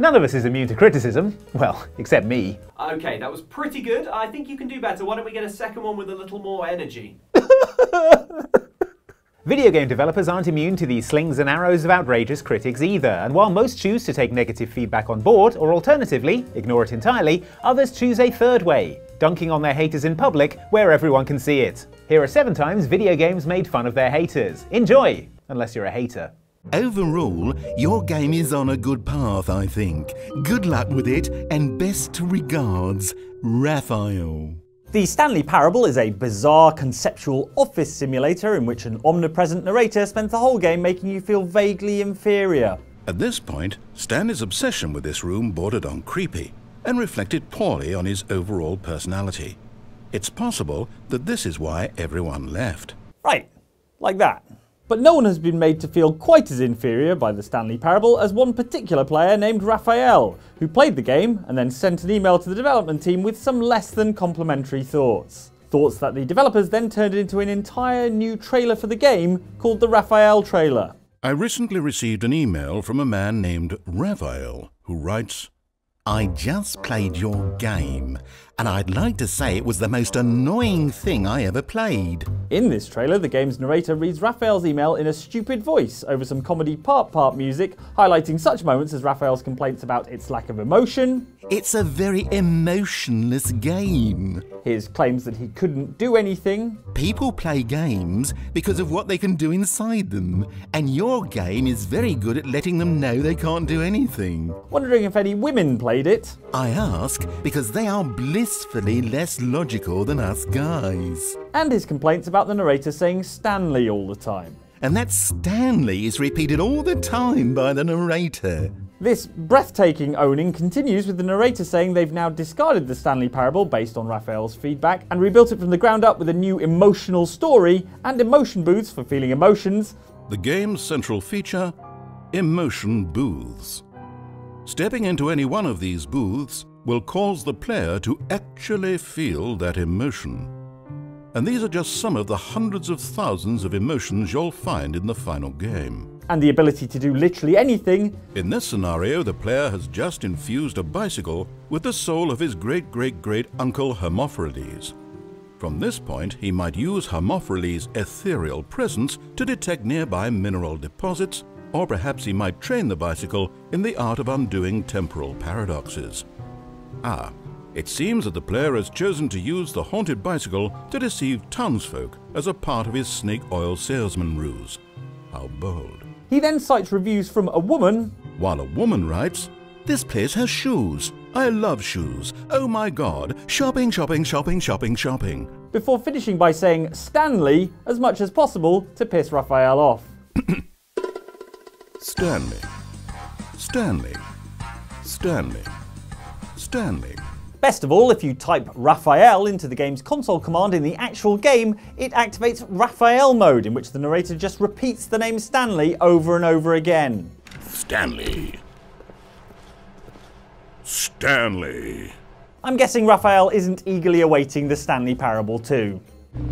None of us is immune to criticism, well, except me. Okay, that was pretty good. I think you can do better. Why don't we get a second one with a little more energy? Video game developers aren't immune to the slings and arrows of outrageous critics either, and while most choose to take negative feedback on board, or alternatively, ignore it entirely, others choose a third way, dunking on their haters in public where everyone can see it. Here are 7 times video games made fun of their haters. Enjoy! Unless you're a hater. Overall, your game is on a good path, I think. Good luck with it, and best regards, Raphael. The Stanley Parable is a bizarre conceptual office simulator in which an omnipresent narrator spends the whole game making you feel vaguely inferior. At this point, Stanley's obsession with this room bordered on creepy and reflected poorly on his overall personality. It's possible that this is why everyone left. Right, like that. But no one has been made to feel quite as inferior by the Stanley Parable as one particular player named Raphael, who played the game and then sent an email to the development team with some less than complimentary thoughts. Thoughts that the developers then turned into an entire new trailer for the game called the Raphael trailer. I recently received an email from a man named Raphael who writes, I just played your game, and I'd like to say it was the most annoying thing I ever played. In this trailer, the game's narrator reads Raphael's email in a stupid voice over some comedy part music, highlighting such moments as Raphael's complaints about its lack of emotion. It's a very emotionless game. His claims that he couldn't do anything. People play games because of what they can do inside them, and your game is very good at letting them know they can't do anything. Wondering if any women played it. I ask because they are blissfully less logical than us guys. And his complaints about the narrator saying Stanley all the time. And that Stanley is repeated all the time by the narrator. This breathtaking owning continues with the narrator saying they've now discarded the Stanley Parable based on Raphael's feedback and rebuilt it from the ground up with a new emotional story and emotion booths for feeling emotions. The game's central feature, emotion booths. Stepping into any one of these booths will cause the player to actually feel that emotion. And these are just some of the hundreds of thousands of emotions you'll find in the final game. And the ability to do literally anything. In this scenario, the player has just infused a bicycle with the soul of his great-great-great-uncle Hermaphrodites. From this point, he might use Hermaphrodites' ethereal presence to detect nearby mineral deposits, or perhaps he might train the bicycle in the art of undoing temporal paradoxes. Ah, it seems that the player has chosen to use the haunted bicycle to deceive townsfolk as a part of his snake oil salesman ruse. How bold. He then cites reviews from a woman, while a woman writes, "This place has shoes. I love shoes. Oh my god, shopping, shopping, shopping, shopping, shopping." Before finishing by saying Stanley as much as possible to piss Raphael off. Stanley, Stanley, Stanley, Stanley. Best of all, if you type Raphael into the game's console command in the actual game, it activates Raphael mode, in which the narrator just repeats the name Stanley over and over again. Stanley. Stanley. I'm guessing Raphael isn't eagerly awaiting the Stanley Parable 2.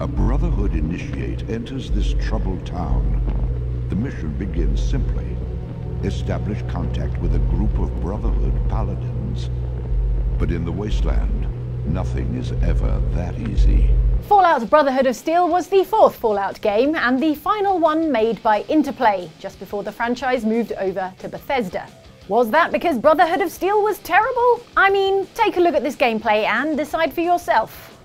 A Brotherhood initiate enters this troubled town. The mission begins simply. Establish contact with a group of Brotherhood paladins. But in the wasteland, nothing is ever that easy. Fallout Brotherhood of Steel was the 4th Fallout game and the final one made by Interplay, just before the franchise moved over to Bethesda. Was that because Brotherhood of Steel was terrible? I mean, take a look at this gameplay and decide for yourself.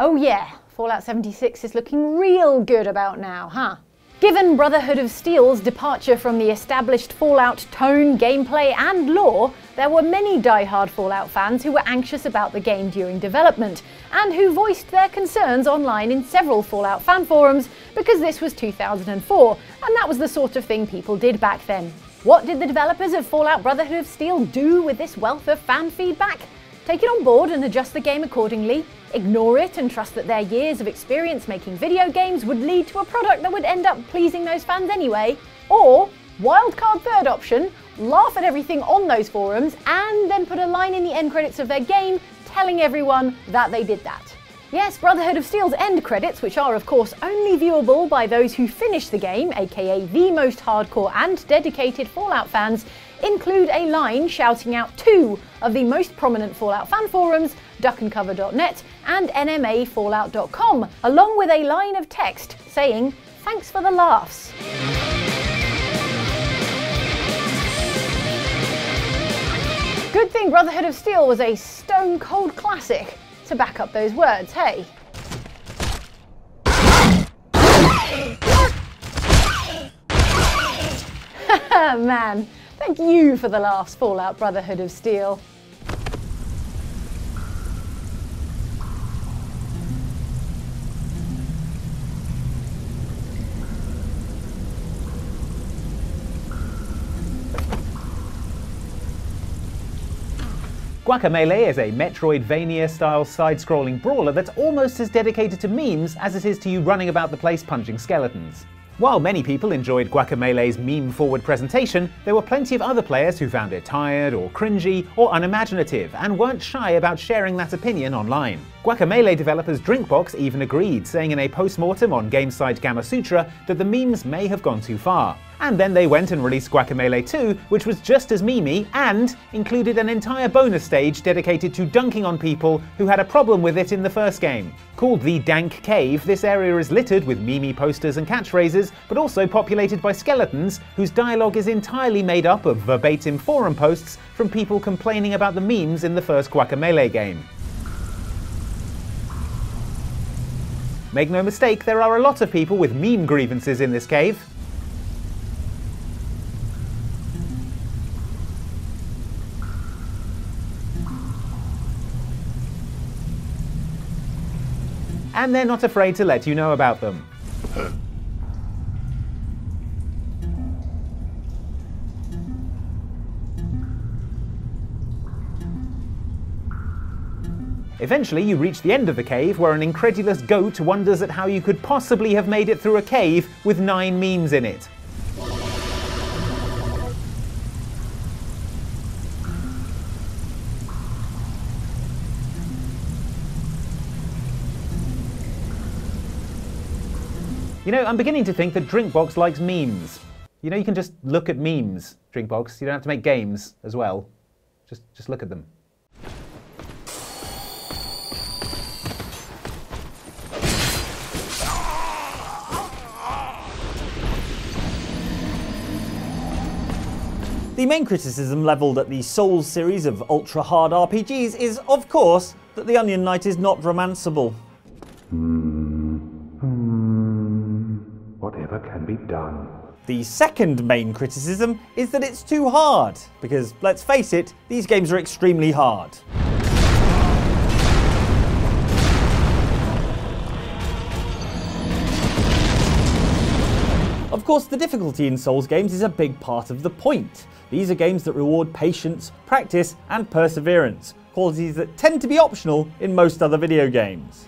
Oh yeah. Fallout 76 is looking real good about now, huh? Given Brotherhood of Steel's departure from the established Fallout tone, gameplay and lore, there were many die-hard Fallout fans who were anxious about the game during development, and who voiced their concerns online in several Fallout fan forums because this was 2004, and that was the sort of thing people did back then. What did the developers of Fallout Brotherhood of Steel do with this wealth of fan feedback? Take it on board and adjust the game accordingly. Ignore it and trust that their years of experience making video games would lead to a product that would end up pleasing those fans anyway. Or, wildcard third option, laugh at everything on those forums and then put a line in the end credits of their game telling everyone that they did that. Yes, Brotherhood of Steel's end credits, which are of course only viewable by those who finish the game, aka the most hardcore and dedicated Fallout fans, include a line shouting out two of the most prominent Fallout fan forums, DuckandCover.net and NMAFallout.com, along with a line of text saying, "Thanks for the laughs." Good thing Brotherhood of Steel was a stone cold classic to back up those words, hey? Man, thank you for the laughs, Fallout Brotherhood of Steel. Guacamelee is a Metroidvania-style side-scrolling brawler that's almost as dedicated to memes as it is to you running about the place punching skeletons. While many people enjoyed Guacamelee's meme-forward presentation, there were plenty of other players who found it tired, or cringy, or unimaginative, and weren't shy about sharing that opinion online. Guacamelee developers Drinkbox even agreed, saying in a post-mortem on game site Gamasutra that the memes may have gone too far. And then they went and released Guacamelee 2, which was just as memey and included an entire bonus stage dedicated to dunking on people who had a problem with it in the first game. Called the Dank Cave, this area is littered with memey posters and catchphrases, but also populated by skeletons whose dialogue is entirely made up of verbatim forum posts from people complaining about the memes in the first Guacamelee game. Make no mistake, there are a lot of people with meme grievances in this cave. And they're not afraid to let you know about them. Eventually, you reach the end of the cave, where an incredulous goat wonders at how you could possibly have made it through a cave with 9 memes in it. You know, I'm beginning to think that Drinkbox likes memes. You know, you can just look at memes, Drinkbox. You don't have to make games as well. Just look at them. The main criticism levelled at the Souls series of ultra-hard RPGs is, of course, that the Onion Knight is not romanceable. Whatever can be done. The second main criticism is that it's too hard, because let's face it, these games are extremely hard. Of course, the difficulty in Souls games is a big part of the point. These are games that reward patience, practice, and perseverance, qualities that tend to be optional in most other video games.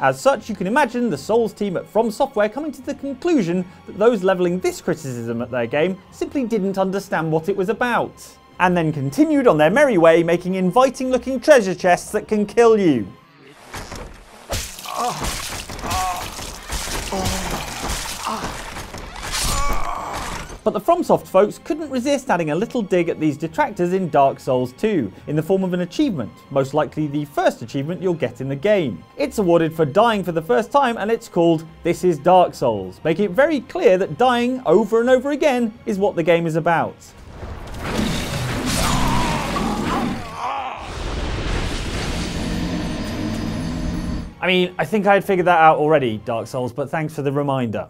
As such, you can imagine the Souls team at FromSoftware coming to the conclusion that those levelling this criticism at their game simply didn't understand what it was about, and then continued on their merry way making inviting looking treasure chests that can kill you. But the FromSoft folks couldn't resist adding a little dig at these detractors in Dark Souls 2, in the form of an achievement, most likely the first achievement you'll get in the game. It's awarded for dying for the first time and it's called "This is Dark Souls," making it very clear that dying over and over again is what the game is about. I mean, I think I had figured that out already, Dark Souls, but thanks for the reminder.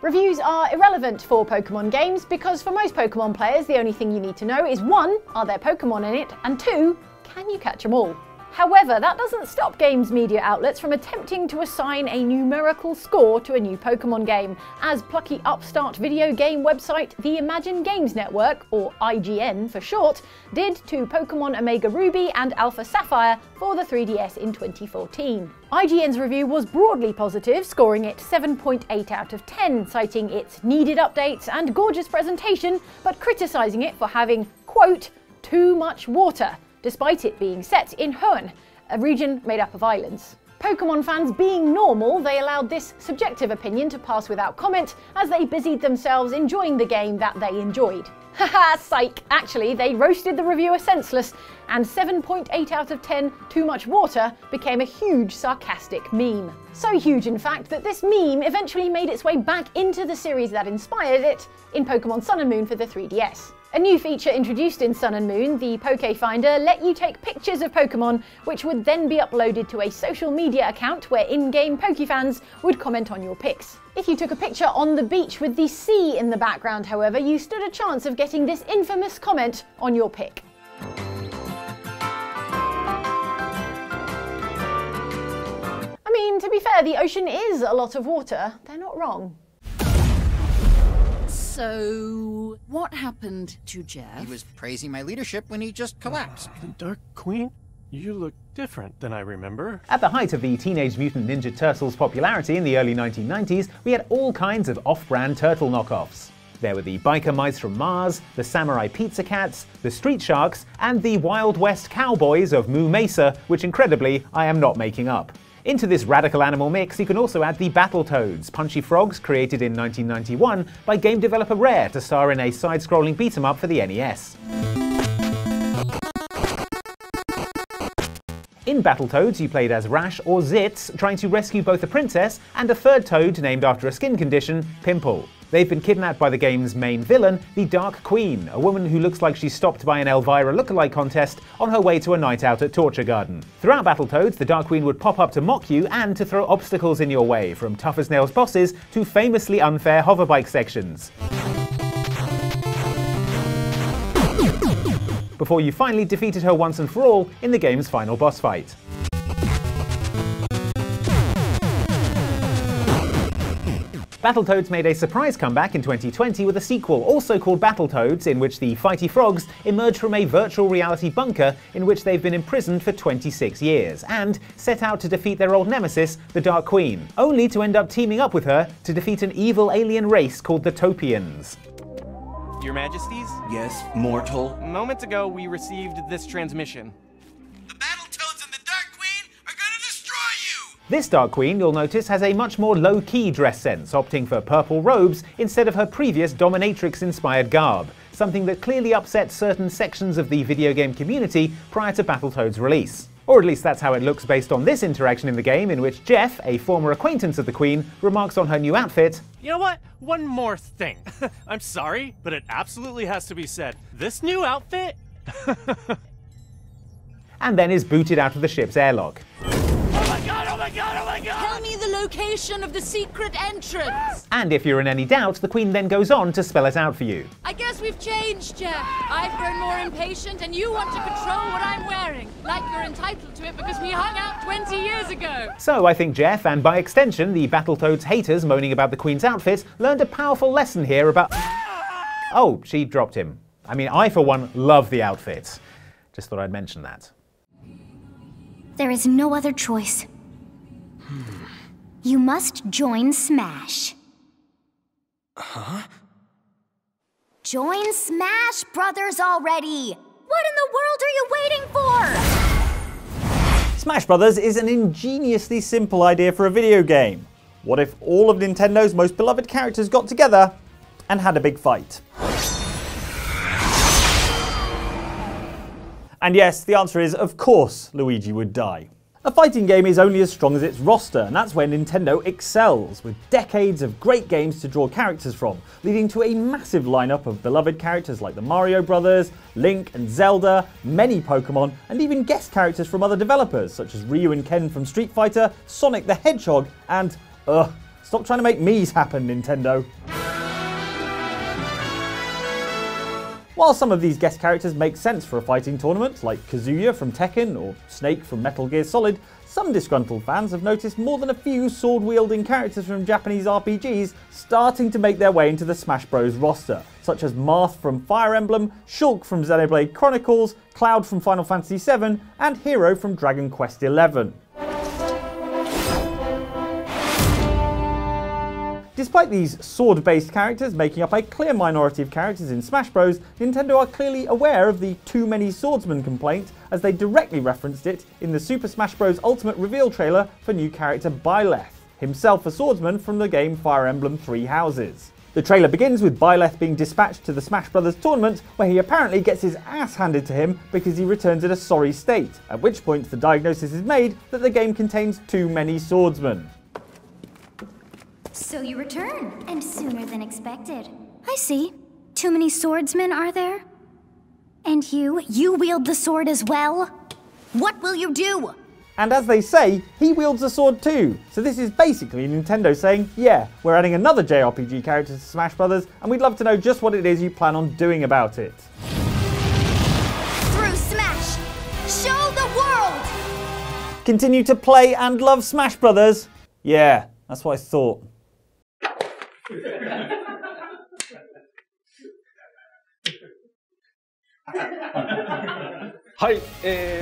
Reviews are irrelevant for Pokémon games because for most Pokémon players the only thing you need to know is 1. Are there Pokémon in it? And 2. Can you catch them all? However, that doesn't stop games media outlets from attempting to assign a numerical score to a new Pokémon game, as plucky upstart video game website The Imagine Games Network, or IGN for short, did to Pokémon Omega Ruby and Alpha Sapphire for the 3DS in 2014. IGN's review was broadly positive, scoring it 7.8 out of 10, citing its needed updates and gorgeous presentation, but criticising it for having, quote, too much water, despite it being set in Hoenn, a region made up of islands. Pokémon fans being normal, they allowed this subjective opinion to pass without comment as they busied themselves enjoying the game that they enjoyed. Haha, psych! Actually, they roasted the reviewer senseless, and 7.8 out of 10 too much water became a huge sarcastic meme. So huge, in fact, that this meme eventually made its way back into the series that inspired it in Pokémon Sun and Moon for the 3DS. A new feature introduced in Sun and Moon, the Poké Finder, let you take pictures of Pokémon, which would then be uploaded to a social media account where in-game Pokéfans would comment on your pics. If you took a picture on the beach with the sea in the background, however, you stood a chance of getting this infamous comment on your pic. I mean, to be fair, the ocean is a lot of water. They're not wrong. So, what happened to Jeff? He was praising my leadership when he just collapsed. Dark Queen, you look different than I remember. At the height of the Teenage Mutant Ninja Turtles' popularity in the early 1990s, we had all kinds of off-brand turtle knockoffs. There were the Biker Mice from Mars, the Samurai Pizza Cats, the Street Sharks, and the Wild West Cowboys of Moo Mesa, which incredibly, I am not making up. Into this radical animal mix, you can also add the Battletoads, punchy frogs created in 1991 by game developer Rare to star in a side-scrolling beat-em-up for the NES. In Battletoads, you played as Rash or Zitz, trying to rescue both a princess and a third toad named after a skin condition, Pimple. They've been kidnapped by the game's main villain, the Dark Queen, a woman who looks like she stopped by an Elvira lookalike contest on her way to a night out at Torture Garden. Throughout Battletoads, the Dark Queen would pop up to mock you and to throw obstacles in your way, from tough-as-nails bosses to famously unfair hoverbike sections, before you finally defeated her once and for all in the game's final boss fight. Battletoads made a surprise comeback in 2020 with a sequel also called Battletoads, in which the fighty frogs emerge from a virtual reality bunker in which they've been imprisoned for 26 years, and set out to defeat their old nemesis, the Dark Queen, only to end up teaming up with her to defeat an evil alien race called the Topians. Your Majesties? Yes, mortal. Moments ago we received this transmission. This Dark Queen, you'll notice, has a much more low-key dress sense, opting for purple robes instead of her previous dominatrix-inspired garb, something that clearly upset certain sections of the video game community prior to Battletoads' release. Or at least that's how it looks based on this interaction in the game, in which Jeff, a former acquaintance of the Queen, remarks on her new outfit, "You know what? One more thing. I'm sorry, but it absolutely has to be said. This new outfit?" and then is booted out of the ship's airlock. Tell me the location of the secret entrance! And if you're in any doubt, the Queen then goes on to spell it out for you. I guess we've changed, Jeff. I've grown more impatient and you want to control what I'm wearing. Like you're entitled to it because we hung out 20 years ago. So I think Jeff, and by extension, the Battletoads haters moaning about the Queen's outfit, learned a powerful lesson here about... Oh, she dropped him. I mean, I for one love the outfit. Just thought I'd mention that. There is no other choice. You must join Smash. Huh? Join Smash Brothers already! What in the world are you waiting for? Smash Brothers is an ingeniously simple idea for a video game. What if all of Nintendo's most beloved characters got together and had a big fight? And yes, the answer is, of course, Luigi would die. A fighting game is only as strong as its roster, and that's where Nintendo excels, with decades of great games to draw characters from, leading to a massive lineup of beloved characters like the Mario Brothers, Link and Zelda, many Pokémon, and even guest characters from other developers, such as Ryu and Ken from Street Fighter, Sonic the Hedgehog, and stop trying to make me's happen, Nintendo. While some of these guest characters make sense for a fighting tournament, like Kazuya from Tekken or Snake from Metal Gear Solid, some disgruntled fans have noticed more than a few sword-wielding characters from Japanese RPGs starting to make their way into the Smash Bros roster, such as Marth from Fire Emblem, Shulk from Xenoblade Chronicles, Cloud from Final Fantasy VII, and Hero from Dragon Quest XI. Despite these sword-based characters making up a clear minority of characters in Smash Bros, Nintendo are clearly aware of the too many swordsmen complaint, as they directly referenced it in the Super Smash Bros Ultimate reveal trailer for new character Byleth, himself a swordsman from the game Fire Emblem Three Houses. The trailer begins with Byleth being dispatched to the Smash Bros tournament, where he apparently gets his ass handed to him because he returns in a sorry state, at which point the diagnosis is made that the game contains too many swordsmen. So you returned. And sooner than expected. I see. Too many swordsmen, are there? And you wield the sword as well? What will you do? And as they say, he wields a sword too. So this is basically Nintendo saying, yeah, we're adding another JRPG character to Smash Bros, and we'd love to know just what it is you plan on doing about it. Through Smash, show the world! Continue to play and love Smash Bros. Yeah, that's what I thought.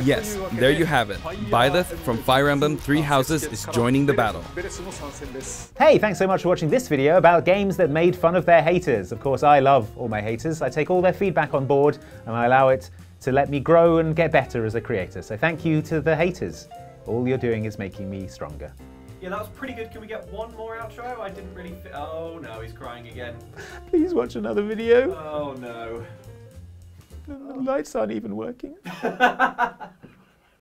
Yes, there you have it. Byleth from Fire Emblem Three Houses is joining the battle. Hey, thanks so much for watching this video about games that made fun of their haters. Of course, I love all my haters. I take all their feedback on board and I allow it to let me grow and get better as a creator. So thank you to the haters. All you're doing is making me stronger. Yeah, that was pretty good. Can we get one more outro? I didn't really fit. Oh no, he's crying again. Please watch another video. Oh no. The lights aren't even working.